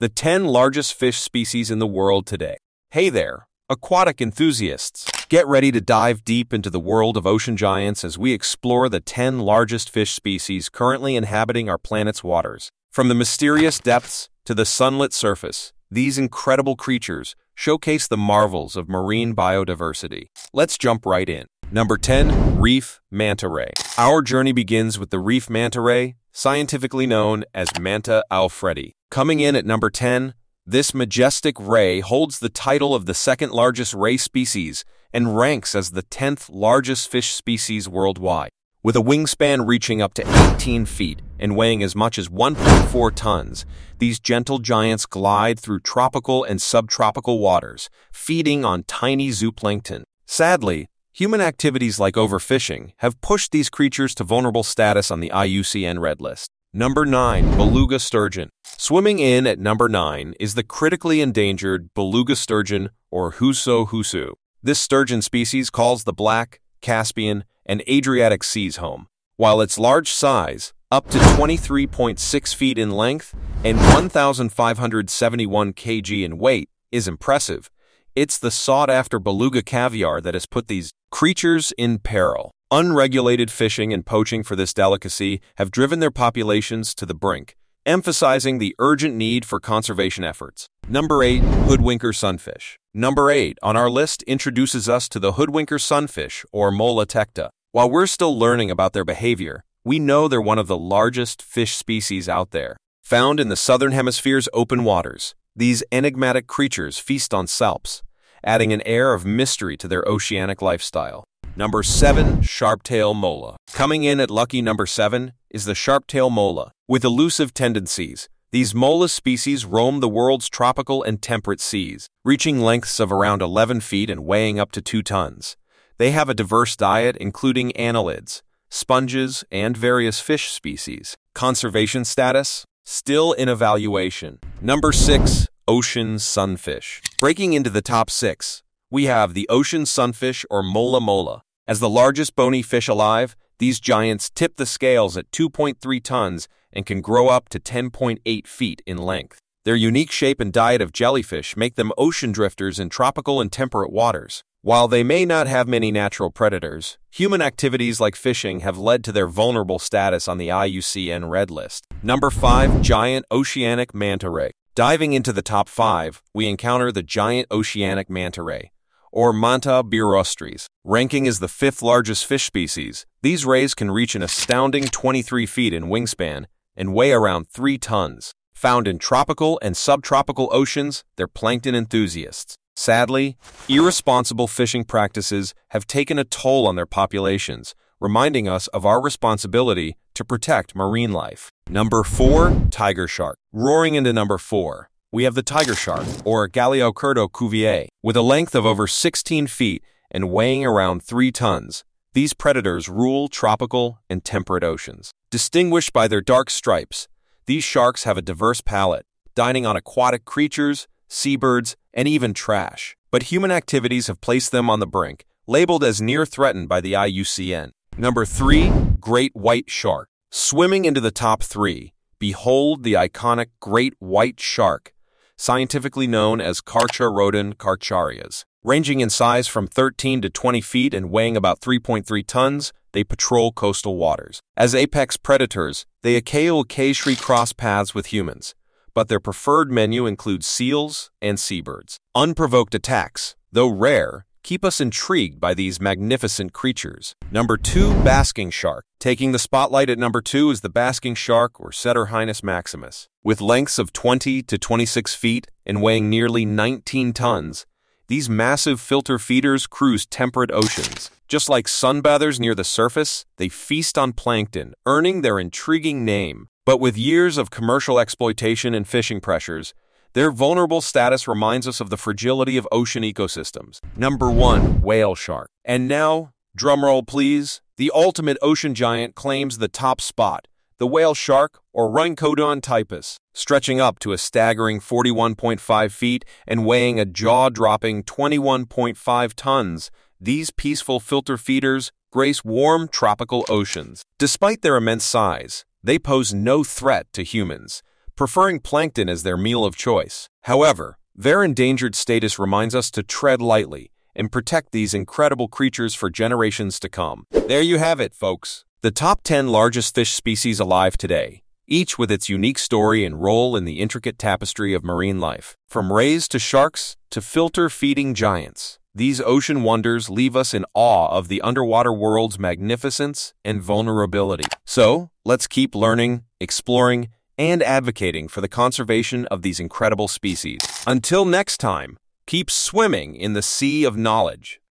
the 10 largest fish species in the world today. Hey there, aquatic enthusiasts. Get ready to dive deep into the world of ocean giants as we explore the 10 largest fish species currently inhabiting our planet's waters. From the mysterious depths to the sunlit surface, these incredible creatures showcase the marvels of marine biodiversity. Let's jump right in. Number 10. Reef manta ray. Our journey begins with the reef manta ray, scientifically known as Manta alfredi. Coming in at number 10, this majestic ray holds the title of the second largest ray species and ranks as the 10th largest fish species worldwide. With a wingspan reaching up to 18 feet and weighing as much as 1.4 tons, these gentle giants glide through tropical and subtropical waters, feeding on tiny zooplankton. Sadly, human activities like overfishing have pushed these creatures to vulnerable status on the IUCN Red List. Number 9. Beluga sturgeon. Swimming in at number 9 is the critically endangered beluga sturgeon, or Huso huso. This sturgeon species calls the Black, Caspian, and Adriatic Seas home. While its large size, up to 23.6 feet in length and 1,571 kg in weight, is impressive, it's the sought-after beluga caviar that has put these creatures in peril. Unregulated fishing and poaching for this delicacy have driven their populations to the brink, emphasizing the urgent need for conservation efforts. Number 8. Hoodwinker sunfish. Number 8 on our list introduces us to the hoodwinker sunfish, or Mola tecta. While we're still learning about their behavior, we know they're one of the largest fish species out there. Found in the southern hemisphere's open waters, these enigmatic creatures feast on salps, adding an air of mystery to their oceanic lifestyle. Number 7. Sharptail mola. Coming in at lucky number 7 is the sharptail mola. With elusive tendencies, these mola species roam the world's tropical and temperate seas, reaching lengths of around 11 feet and weighing up to 2 tons. They have a diverse diet including annelids, sponges, and various fish species. Conservation status? Still in evaluation. Number 6. Ocean sunfish. Breaking into the top 6, we have the ocean sunfish, or Mola mola. As the largest bony fish alive, these giants tip the scales at 2.3 tons and can grow up to 10.8 feet in length. Their unique shape and diet of jellyfish make them ocean drifters in tropical and temperate waters. While they may not have many natural predators, human activities like fishing have led to their vulnerable status on the IUCN Red List. Number 5. Giant oceanic manta ray. Diving into the top 5, we encounter the giant oceanic manta ray, or Manta alfredi. Ranking as the 5th largest fish species, these rays can reach an astounding 23 feet in wingspan and weigh around 3 tons. Found in tropical and subtropical oceans, they're plankton enthusiasts. Sadly, irresponsible fishing practices have taken a toll on their populations, reminding us of our responsibility to protect marine life. Number 4. Tiger shark. Roaring into number 4, we have the tiger shark, or Galeocerdo cuvier. With a length of over 16 feet and weighing around 3 tons, these predators rule tropical and temperate oceans. Distinguished by their dark stripes, these sharks have a diverse palate, dining on aquatic creatures, seabirds, and even trash. But human activities have placed them on the brink, labeled as near threatened by the IUCN. Number 3. Great white shark. Swimming into the top 3, behold the iconic great white shark, scientifically known as Carcharodon carcharias. Ranging in size from 13 to 20 feet and weighing about 3.3 tons, they patrol coastal waters. As apex predators, they occasionally cross paths with humans, but their preferred menu includes seals and seabirds. Unprovoked attacks, though rare, keep us intrigued by these magnificent creatures. Number 2. Basking shark. Taking the spotlight at number 2 is the basking shark, or Cetorhinus maximus. With lengths of 20 to 26 feet and weighing nearly 19 tons, these massive filter feeders cruise temperate oceans. Just like sunbathers near the surface, they feast on plankton, earning their intriguing name. But with years of commercial exploitation and fishing pressures, their vulnerable status reminds us of the fragility of ocean ecosystems. Number 1. Whale shark. And now, drumroll please, the ultimate ocean giant claims the top spot, the whale shark, or Rhincodon typus. Stretching up to a staggering 41.5 feet and weighing a jaw-dropping 21.5 tons, these peaceful filter feeders grace warm tropical oceans. Despite their immense size, they pose no threat to humans, preferring plankton as their meal of choice. However, their endangered status reminds us to tread lightly and protect these incredible creatures for generations to come. There you have it, folks. The top 10 largest fish species alive today, each with its unique story and role in the intricate tapestry of marine life. From rays to sharks to filter-feeding giants, these ocean wonders leave us in awe of the underwater world's magnificence and vulnerability. So, let's keep learning, exploring, and advocating for the conservation of these incredible species. Until next time, keep swimming in the sea of knowledge.